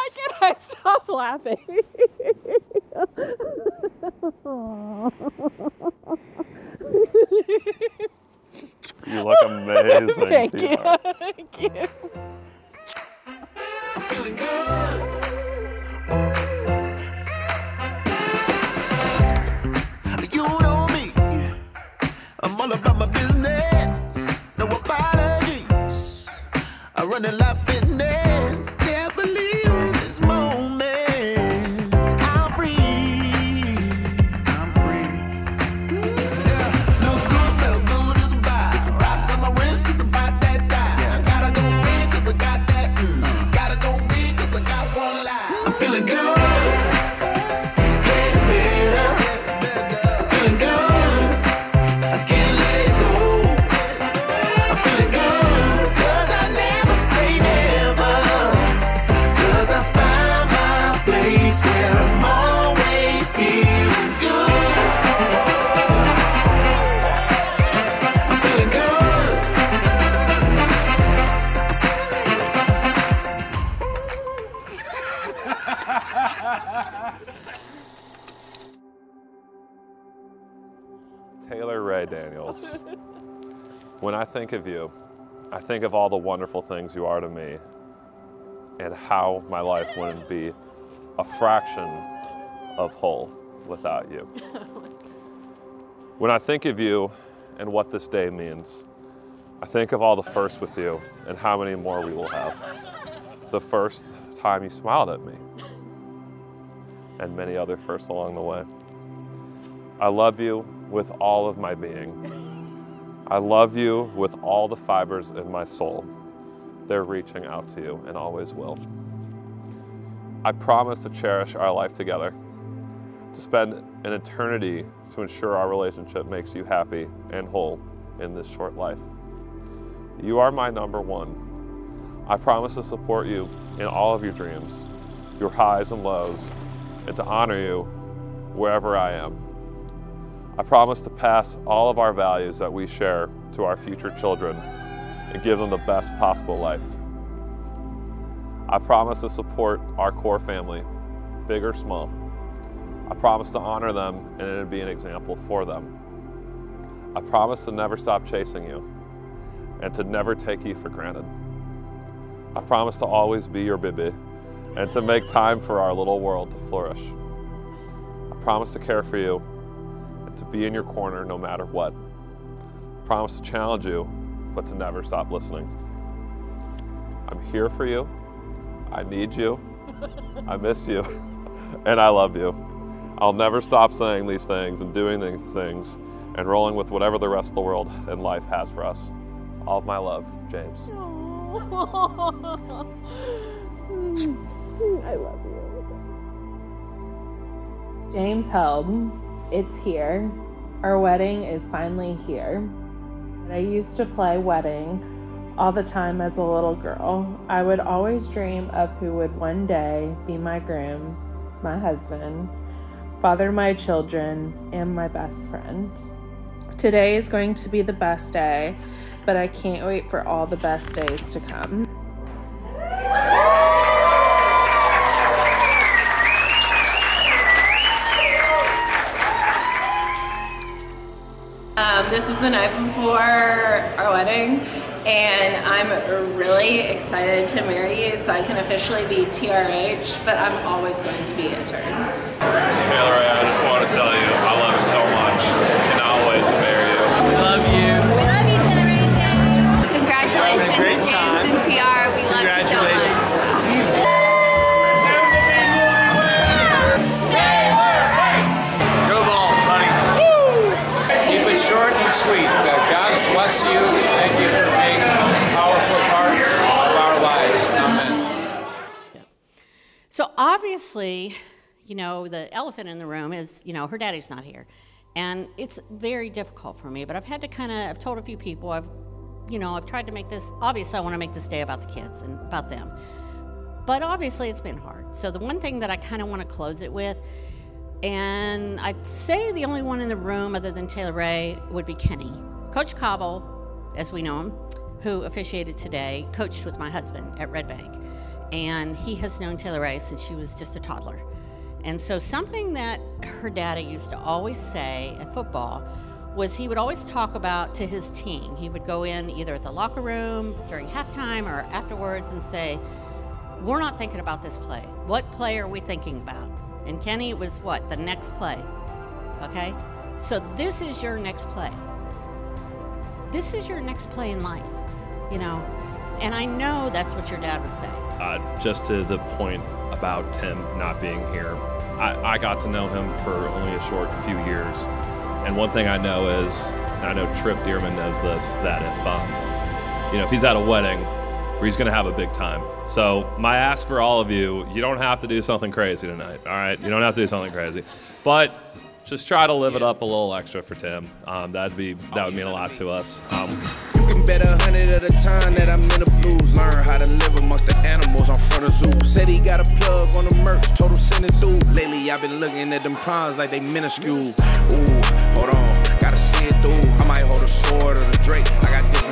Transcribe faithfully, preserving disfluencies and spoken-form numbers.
I cannot stop laughing. You look amazing. Thank you. Thank you. Feeling good. About my business, no apologies. I run a life fitness, can't believe this moment. I'm free, I'm free. Yeah. Look good, smell good, it's a vibe. It's a vibe, it's on my wrist, it's about that time. I gotta go in, cause I got that. Mm. Gotta go in, cause I got one life. I'm feeling good. Taylor Raye Daniels, when I think of you, I think of all the wonderful things you are to me and how my life wouldn't be a fraction of whole without you. When I think of you and what this day means, I think of all the firsts with you and how many more we will have. The first time you smiled at me and many other firsts along the way. I love you with all of my being. I love you with all the fibers in my soul. They're reaching out to you and always will. I promise to cherish our life together, to spend an eternity to ensure our relationship makes you happy and whole in this short life. You are my number one. I promise to support you in all of your dreams, your highs and lows, and to honor you wherever I am. I promise to pass all of our values that we share to our future children and give them the best possible life. I promise to support our core family, big or small. I promise to honor them and it'll be an example for them. I promise to never stop chasing you and to never take you for granted. I promise to always be your baby and to make time for our little world to flourish. I promise to care for you, to be in your corner no matter what. I promise to challenge you, but to never stop listening. I'm here for you. I need you. I miss you. And I love you. I'll never stop saying these things and doing these things and rolling with whatever the rest of the world and life has for us. All of my love, James. I love you. James Held. It's here. Our wedding is finally here. I used to play wedding all the time as a little girl. I would always dream of who would one day be my groom, my husband, father my children, and my best friend. Today is going to be the best day, but I can't wait for all the best days to come. Um, this is the night before our wedding, and I'm really excited to marry you so I can officially be T R H, but I'm always going to be intern. Taylor, I just want to tell you, I love you so much. Cannot wait to marry you. We love you. We love you, Taylor and James. Congratulations, James time. And T R. We love you so much. Sweet. Uh, God bless you. Thank you for being a powerful part of our lives. Amen. Yeah. So obviously, you know, the elephant in the room is, you know, her daddy's not here. And it's very difficult for me, but I've had to kind of, I've told a few people, I've, you know, I've tried to make this, obviously I want to make this day about the kids and about them. But obviously it's been hard. So the one thing that I kind of want to close it with And I'd say the only one in the room other than Taylor Raye would be Kenny. Coach Cobble, as we know him, who officiated today, coached with my husband at Red Bank. And he has known Taylor Raye since she was just a toddler. And so something that her daddy used to always say at football was he would always talk about to his team. He would go in either at the locker room during halftime or afterwards and say, "We're not thinking about this play. What play are we thinking about?" And Kenny was what? The next play, okay? So this is your next play. This is your next play in life, you know? And I know that's what your dad would say. Uh, just to the point about Tim not being here, I, I got to know him for only a short few years. And one thing I know is, and I know Tripp Dierman knows this, that if, um, you know, if he's at a wedding, where he's gonna have a big time. So my ask for all of you, you don't have to do something crazy tonight, all right? You don't have to do something crazy. But just try to live yeah. it up a little extra for Tim. Um, that'd be, that oh, would mean a lot me. to us. Um, you can bet a hundred at a time that I'm in the blues. Learn how to live amongst the animals on front of zoo. Said he got a plug on the merch, total send it through. Lately I've been looking at them prawns like they minuscule. Ooh, hold on, gotta see it through. I might hold a sword or a drake, I got different